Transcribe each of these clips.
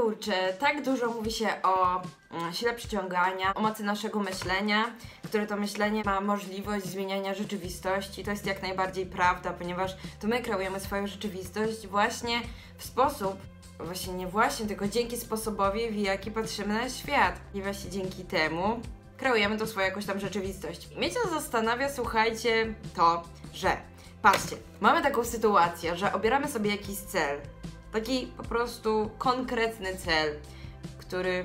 Kurczę, tak dużo mówi się o sile przyciągania, o mocy naszego myślenia, które to myślenie ma możliwość zmieniania rzeczywistości. To jest jak najbardziej prawda, ponieważ to my kreujemy swoją rzeczywistość właśnie w sposób, tylko dzięki sposobowi, w jaki patrzymy na świat. I właśnie dzięki temu kreujemy to swoją jakąś tam rzeczywistość. Mnie to zastanawia, słuchajcie, to, że patrzcie, mamy taką sytuację, że obieramy sobie jakiś cel. Taki po prostu konkretny cel, który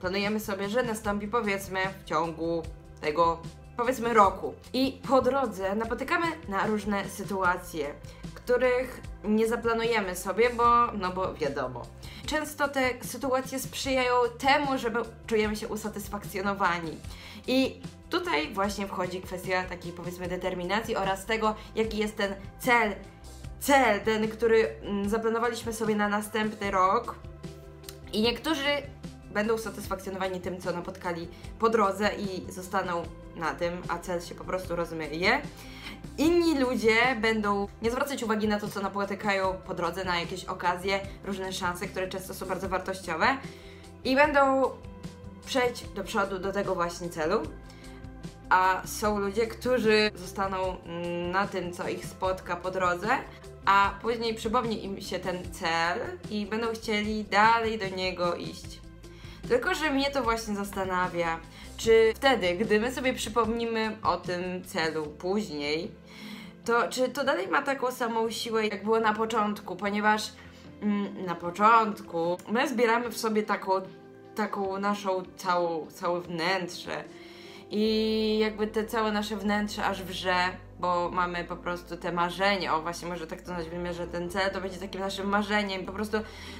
planujemy sobie, że nastąpi powiedzmy w ciągu tego powiedzmy roku. I po drodze napotykamy na różne sytuacje, których nie zaplanujemy sobie, bo wiadomo. Często te sytuacje sprzyjają temu, żeby czujemy się usatysfakcjonowani. I tutaj właśnie wchodzi kwestia takiej powiedzmy determinacji oraz tego, jaki jest ten cel. Cel ten, który zaplanowaliśmy sobie na następny rok, i niektórzy będą usatysfakcjonowani tym, co napotkali po drodze i zostaną na tym, a cel się po prostu rozmyje. Inni ludzie będą nie zwracać uwagi na to, co napotykają po drodze, na jakieś okazje, różne szanse, które często są bardzo wartościowe, i będą przejść do przodu do tego właśnie celu. A są ludzie, którzy zostaną na tym, co ich spotka po drodze, a później przypomni im się ten cel i będą chcieli dalej do niego iść. Tylko że mnie to właśnie zastanawia, czy wtedy, gdy my sobie przypomnimy o tym celu później, to czy to dalej ma taką samą siłę, jak było na początku, ponieważ na początku my zbieramy w sobie taką naszą całe wnętrze, i jakby te całe nasze wnętrze aż wrze, bo mamy po prostu te marzenie, o właśnie może tak to nazwijmy, że ten cel to będzie takim naszym marzeniem, po prostu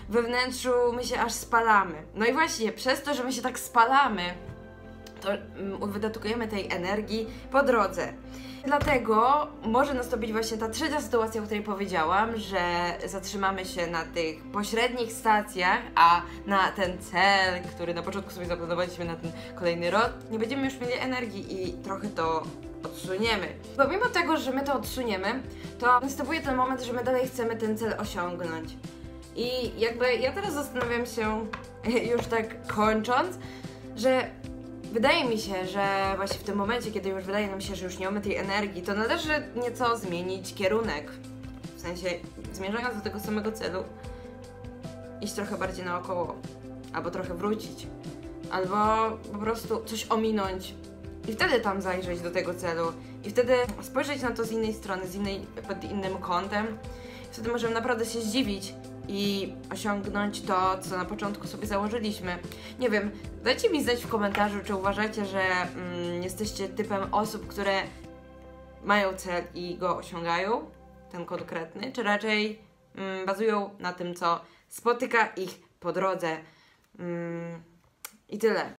we wnętrzu my się aż spalamy. No i właśnie przez to, że my się tak spalamy, to wydatkujemy tej energii po drodze. Dlatego może nastąpić właśnie ta trzecia sytuacja, o której powiedziałam, że zatrzymamy się na tych pośrednich stacjach, a na ten cel, który na początku sobie zaplanowaliśmy na ten kolejny rok, nie będziemy już mieli energii i trochę to odsuniemy. Pomimo tego, że my to odsuniemy, to następuje ten moment, że my dalej chcemy ten cel osiągnąć. I jakby ja teraz zastanawiam się, już tak kończąc, że wydaje mi się, że właśnie w tym momencie, kiedy już wydaje nam się, że już nie mamy tej energii, to należy nieco zmienić kierunek. W sensie, zmierzając do tego samego celu, iść trochę bardziej naokoło, albo trochę wrócić, albo po prostu coś ominąć i wtedy tam zajrzeć do tego celu i wtedy spojrzeć na to z innej strony, pod innym kątem. Wtedy możemy naprawdę się zdziwić i osiągnąć to, co na początku sobie założyliśmy. Nie wiem, dajcie mi znać w komentarzu, czy uważacie, że jesteście typem osób, które mają cel i go osiągają, ten konkretny, czy raczej bazują na tym, co spotyka ich po drodze. I tyle.